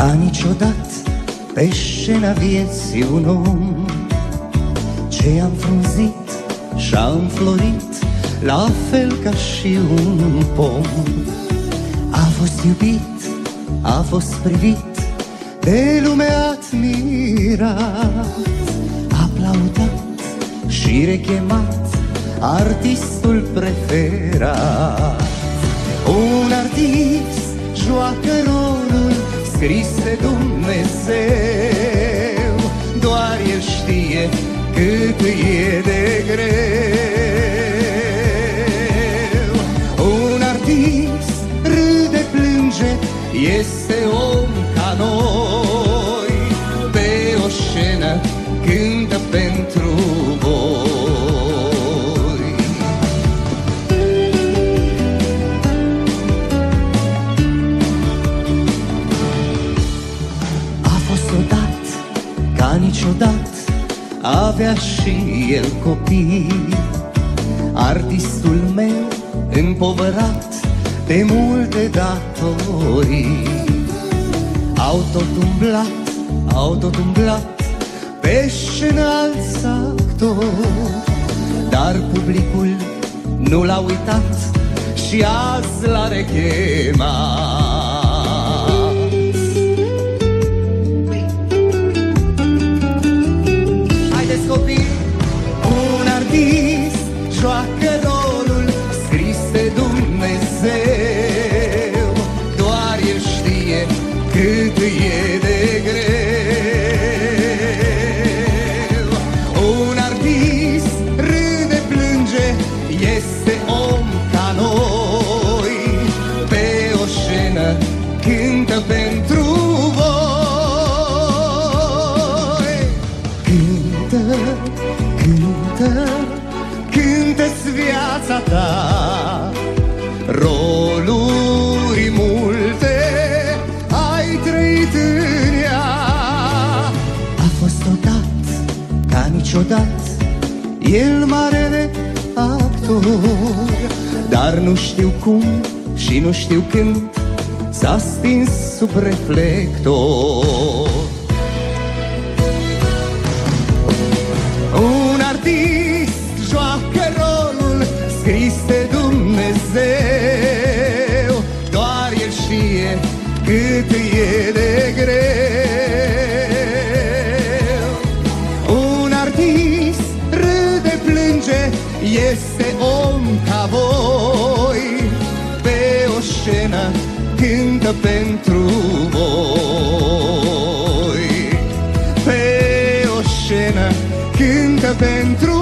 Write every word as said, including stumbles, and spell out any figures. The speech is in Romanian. Ca niciodată pe scena vieții un om ce am frunzit și-a înflorit, la fel ca și un pom. A fost iubit, a fost privit, de lume admirat, aplaudat și rechemat, artistul preferat. Un artist joacă rolul scris de Dumnezeu, doar el știe cât e de greu. Un artist râde, plânge, este om ca noi, pe o scenă cântă pentru voi. A fost odată ca niciodată, avea și el copii, artistul meu împovărat de multe datorii. Au tot umblat, au tot umblat pe scenă alți actori, dar publicul nu l-a uitat și azi l-a rechemat. Un artist joacă rolul scris de Dumnezeu, doar el știe cât e de greu. Un artist râde, plânge, este om ca noi, pe o scenă cântă pentru voi. Cântă, cântă, cântă-ți viața ta, roluri multe ai trăit în ea. A fost odată ca niciodată el marele actor, dar nu știu cum și nu știu când s-a stins sub reflector. Este Dumnezeu, doar el știe cât e de greu. Un artist râde, plânge, este om ca voi, pe o scenă cântă pentru voi, pe o scenă cântă pentru